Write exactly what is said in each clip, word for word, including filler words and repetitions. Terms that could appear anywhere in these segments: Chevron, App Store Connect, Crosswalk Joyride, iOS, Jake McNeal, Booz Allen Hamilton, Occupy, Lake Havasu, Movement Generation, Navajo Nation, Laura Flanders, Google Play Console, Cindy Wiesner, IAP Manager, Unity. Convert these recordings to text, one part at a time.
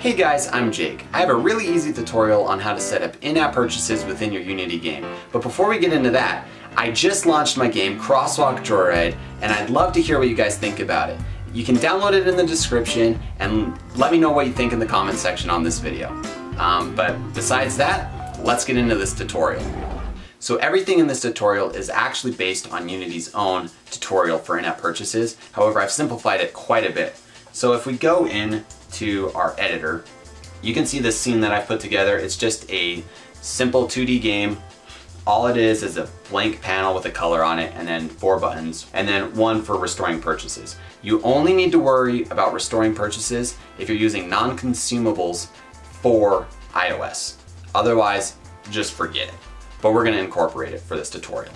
Hey guys, I'm Jake. I have a really easy tutorial on how to set up in-app purchases within your Unity game. But before we get into that, I just launched my game Crosswalk Joyride, and I'd love to hear what you guys think about it. You can download it in the description and let me know what you think in the comment section on this video. Um, but besides that, let's get into this tutorial. So everything in this tutorial is actually based on Unity's own tutorial for in-app purchases. However, I've simplified it quite a bit. So if we go in to our editor, you can see this scene that I've put together. It's just a simple two D game. All it is is a blank panel with a color on it and then four buttons and then one for restoring purchases. You only need to worry about restoring purchases if you're using non-consumables for iOS. Otherwise, just forget it. But we're going to incorporate it for this tutorial.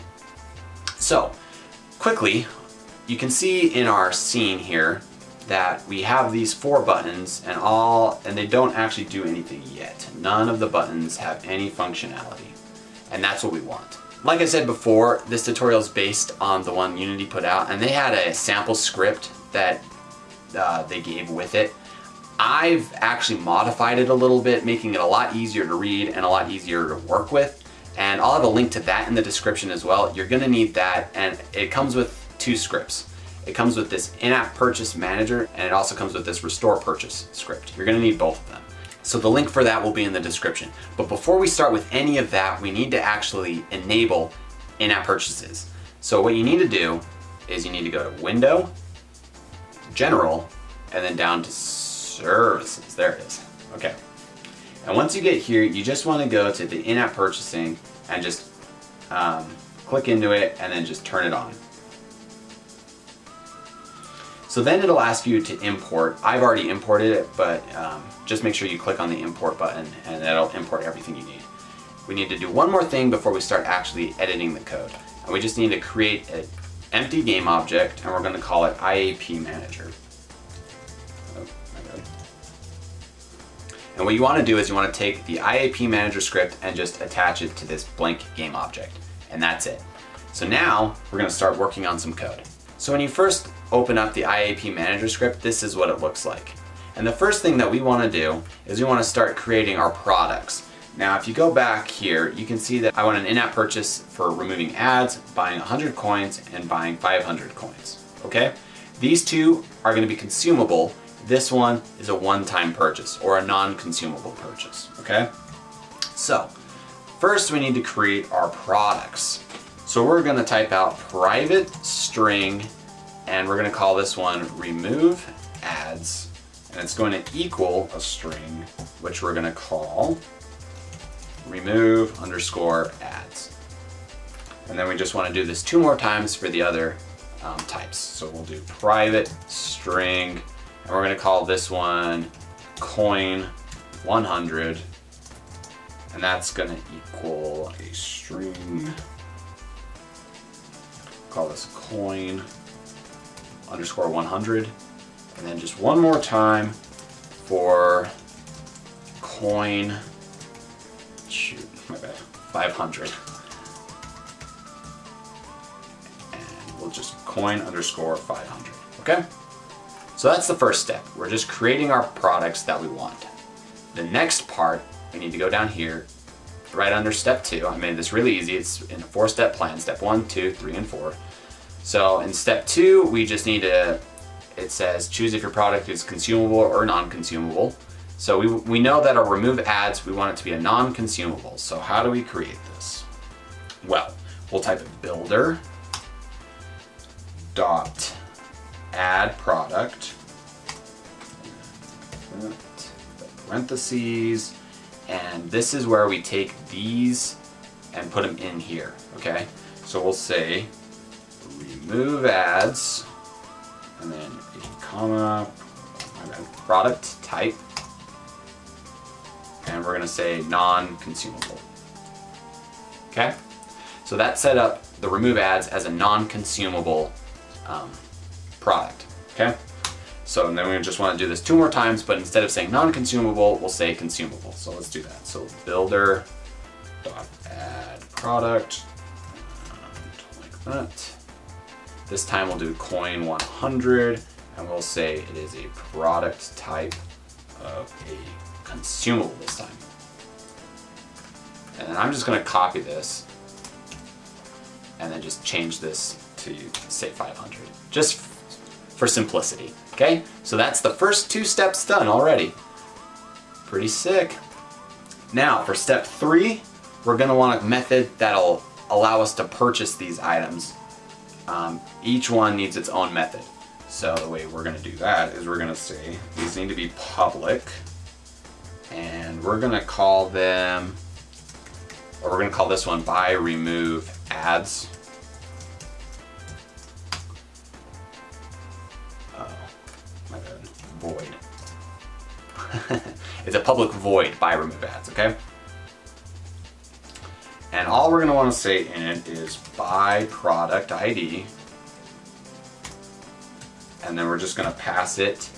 So, quickly, you can see in our scene here that we have these four buttons and all, and they don't actually do anything yet. None of the buttons have any functionality, and that's what we want. Like I said before, this tutorial is based on the one Unity put out, and they had a sample script that uh, they gave with it. I've actually modified it a little bit, making it a lot easier to read and a lot easier to work with, and I'll have a link to that in the description as well. You're gonna need that, and it comes with two scripts. It comes with this in-app purchase manager, and it also comes with this restore purchase script. You're gonna need both of them. So the link for that will be in the description. But before we start with any of that, we need to actually enable in-app purchases. So what you need to do is you need to go to Window, General, and then down to Services. There it is, okay. And once you get here, you just wanna go to the in-app purchasing and just um, click into it and then just turn it on. So then it'll ask you to import. I've already imported it, but um, just make sure you click on the import button and that'll import everything you need. We need to do one more thing before we start actually editing the code. And we just need to create an empty game object, and we're gonna call it I A P Manager. Oh, my bad. And what you wanna do is you wanna take the I A P Manager script and just attach it to this blank game object, and that's it. So now we're gonna start working on some code. So when you first open up the I A P Manager script, this is what it looks like. And the first thing that we want to do is we want to start creating our products. Now if you go back here, you can see that I want an in-app purchase for removing ads, buying one hundred coins, and buying five hundred coins, okay? These two are going to be consumable. This one is a one-time purchase or a non-consumable purchase, okay? So first we need to create our products. So we're going to type out private string, and we're going to call this one remove ads, and it's going to equal a string which we're going to call remove underscore ads. And then we just want to do this two more times for the other um, types. So we'll do private string, and we're going to call this one coin one hundred, and that's going to equal a string. Call this coin underscore one hundred, and then just one more time for coin, shoot, my bad, five hundred, and we'll just coin underscore five hundred, okay? So that's the first step. We're just creating our products that we want. The next part, we need to go down here right under step two. I made this really easy. It's in a four step plan, step one, two, three, and four. So in step two, we just need to, it says choose if your product is consumable or non-consumable. So we, we know that our remove ads, we want it to be a non-consumable. So how do we create this? Well, we'll type builder dot add product, parentheses, and this is where we take these and put them in here, okay? So we'll say remove ads, and then a comma, my bad, product type, and we're gonna say non-consumable, okay? So that set up the remove ads as a non-consumable um, product, okay? So and then we just want to do this two more times, but instead of saying non-consumable, we'll say consumable. So let's do that. So builder dot add product, and like that. This time we'll do coin one hundred, and we'll say it is a product type of a consumable this time. And then I'm just going to copy this and then just change this to say five hundred, just for simplicity. Okay, so that's the first two steps done already. Pretty sick. Now for step three, we're going to want a method that'll allow us to purchase these items. Um, each one needs its own method. So the way we're going to do that is we're going to say these need to be public, and we're going to call them, or we're going to call this one buy remove ads. Oh, my bad. Void. It's a public void buy remove ads, okay? And all we're going to want to say in it is buy product I D, and then we're just going to pass it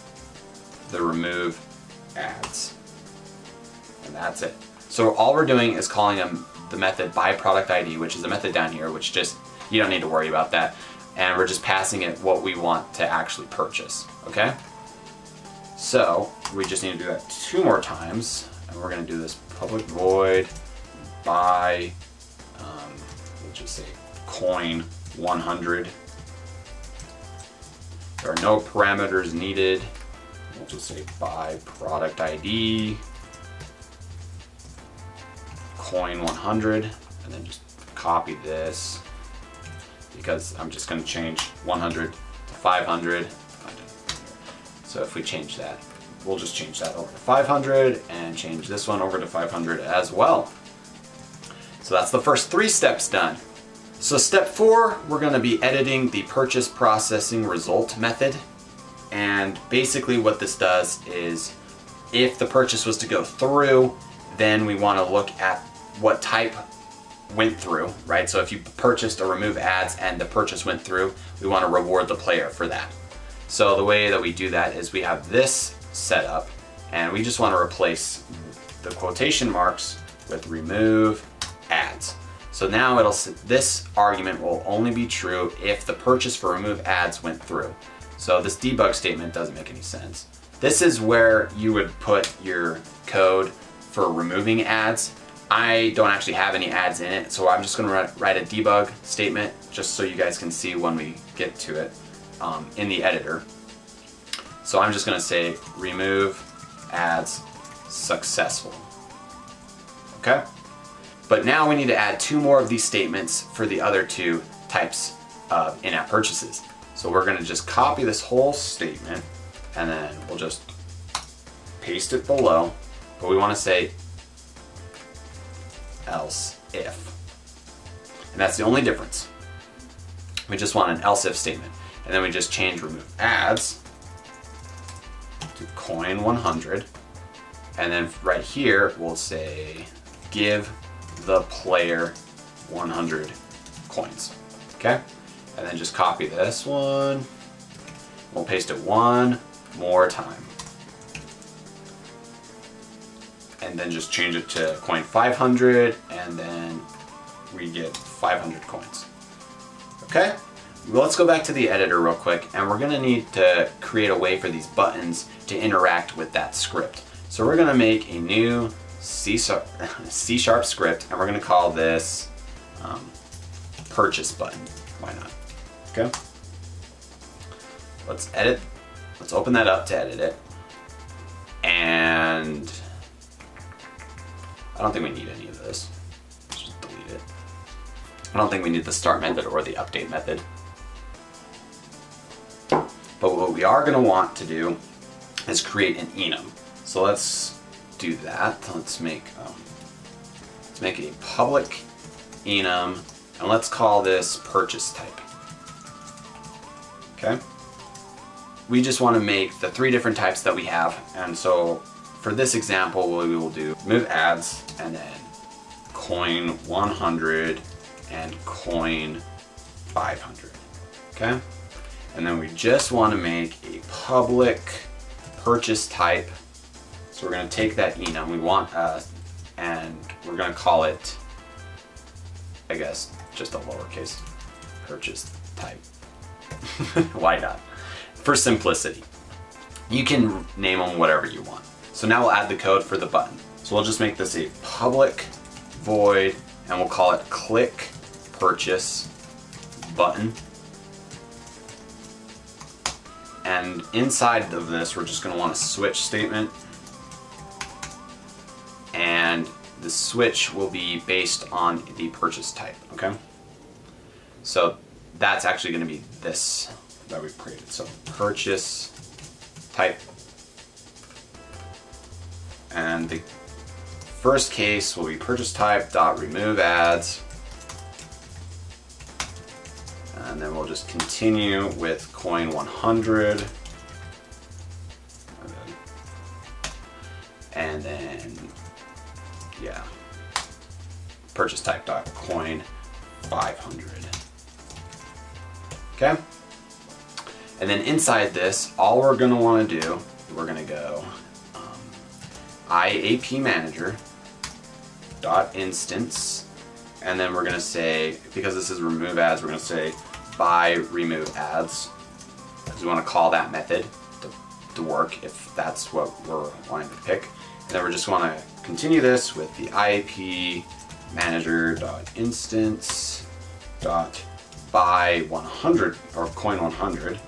the remove ads, and that's it. So all we're doing is calling them the method buy product I D, which is the method down here, which just, you don't need to worry about that, and we're just passing it what we want to actually purchase, okay? So we just need to do that two more times, and we're going to do this public void buy, um, we'll just say coin one hundred. There are no parameters needed. We'll just say buy product I D, coin one hundred, and then just copy this, because I'm just going to change one hundred to five hundred. So if we change that, we'll just change that over to five hundred and change this one over to five hundred as well. So that's the first three steps done. So step four, we're going to be editing the purchase processing result method. And basically what this does is, if the purchase was to go through, then we want to look at what type went through, right? So if you purchased or remove ads and the purchase went through, we want to reward the player for that. So the way that we do that is we have this set up, and we just want to replace the quotation marks with remove ads. So now it'll, this argument will only be true if the purchase for remove ads went through. So this debug statement doesn't make any sense. This is where you would put your code for removing ads. I don't actually have any ads in it, so I'm just going to write a debug statement just so you guys can see when we get to it um, in the editor. So I'm just going to say remove ads successful. Okay? But now we need to add two more of these statements for the other two types of in-app purchases. So we're going to just copy this whole statement, and then we'll just paste it below, but we want to say else if. And that's the only difference. We just want an else if statement. And then we just change remove ads to coin one hundred. And then right here, we'll say give the player one hundred coins, okay? And then just copy this one. We'll paste it one more time. And then just change it to coin five hundred, and then we get five hundred coins, okay? Well, let's go back to the editor real quick, and we're gonna need to create a way for these buttons to interact with that script. So we're gonna make a new C sharp, C sharp script, and we're going to call this um, purchase button. Why not? Okay. Let's edit. Let's open that up to edit it. And I don't think we need any of this. Let's just delete it. I don't think we need the start method or the update method. But what we are going to want to do is create an enum. So let's do that. Let's make um, let's make a public enum, and let's call this purchase type. Okay. We just want to make the three different types that we have, and so for this example, we will do remove ads, and then coin one hundred and coin five hundred. Okay. And then we just want to make a public purchase type. So we're going to take that enum we want, uh, and we're going to call it, I guess, just a lowercase purchase type. Why not? For simplicity. You can name them whatever you want. So now we'll add the code for the button. So we'll just make this a public void, and we'll call it click purchase button. And inside of this, we're just going to want a switch statement. And the switch will be based on the purchase type, okay? So that's actually going to be this that we've created. So purchase type. And the first case will be purchase type dot remove ads. And then we'll just continue with coin one hundred. And then, yeah, purchase type dot coin five hundred. Okay? And then inside this, all we're going to want to do, we're going to go um, I A P Manager dot instance. And then we're going to say, because this is remove ads, we're going to say by remove ads. Because we want to call that method to, to work if that's what we're wanting to pick. And then we're just want to continue this with the I A P manager.instance.by one hundred or coin one hundred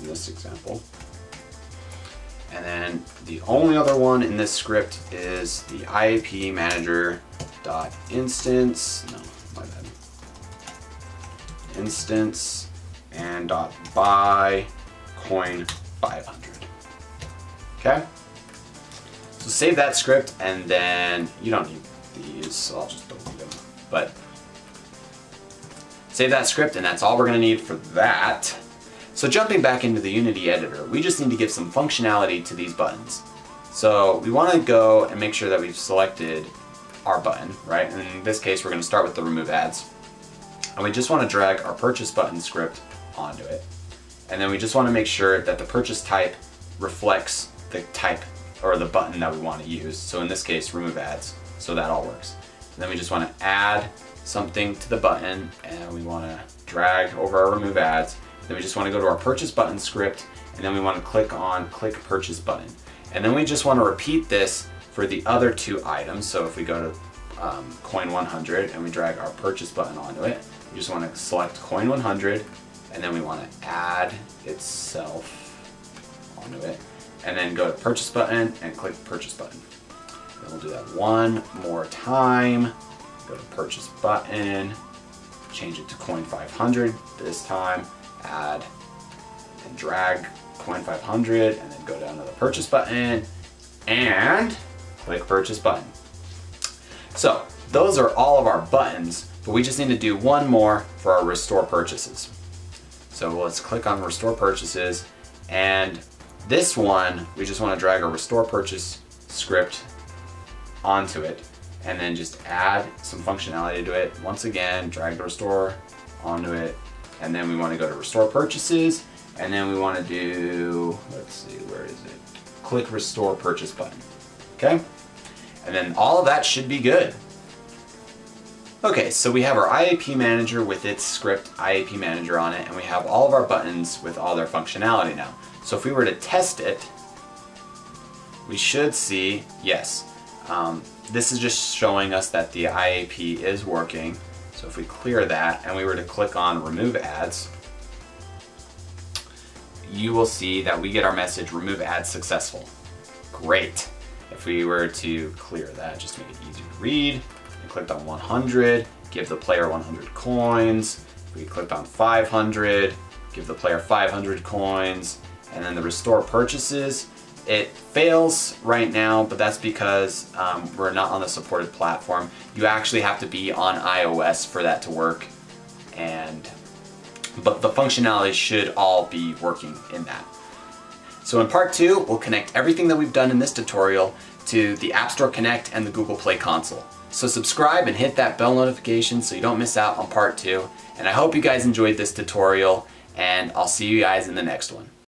in this example. And then the only other one in this script is the I A P manager dot instance, no, my bad, instance and dot buy coin five hundred, okay? So save that script, and then you don't need these, so I'll just delete them, but save that script, and that's all we're gonna need for that. So jumping back into the Unity editor, we just need to give some functionality to these buttons. So we wanna go and make sure that we've selected our button, right? And in this case, we're going to start with the remove ads. And we just want to drag our purchase button script onto it. And then we just want to make sure that the purchase type reflects the type or the button that we want to use. So in this case, remove ads. So that all works. And then we just want to add something to the button, and we want to drag over our remove ads. Then we just want to go to our purchase button script, and then we want to click on click purchase button. And then we just want to repeat this for the other two items. So if we go to um, coin one hundred and we drag our purchase button onto it, we just want to select coin one hundred, and then we want to add itself onto it, and then go to purchase button and click purchase button. Then we'll do that one more time, go to purchase button, change it to coin five hundred this time, add and drag coin five hundred, and then go down to the purchase button and click purchase button. So those are all of our buttons, but we just need to do one more for our restore purchases. So let's click on restore purchases, and this one, we just want to drag our restore purchase script onto it, and then just add some functionality to it. Once again, drag the restore onto it, and then we want to go to restore purchases, and then we want to do, let's see, where is it? Click restore purchase button. Okay? And then all of that should be good. Okay, so we have our I A P manager with its script I A P manager on it, and we have all of our buttons with all their functionality now. So if we were to test it, we should see, yes, um, this is just showing us that the I A P is working. So if we clear that and we were to click on remove ads, you will see that we get our message remove ads successful. Great. If we were to clear that, just to make it easier to read, we clicked on one hundred, give the player one hundred coins. If we clicked on five hundred, give the player five hundred coins. And then the restore purchases, it fails right now, but that's because um, we're not on the supported platform. You actually have to be on iOS for that to work, and but the functionality should all be working in that. So in part two, we'll connect everything that we've done in this tutorial to the App Store Connect and the Google Play Console. So subscribe and hit that bell notification so you don't miss out on part two. And I hope you guys enjoyed this tutorial, and I'll see you guys in the next one.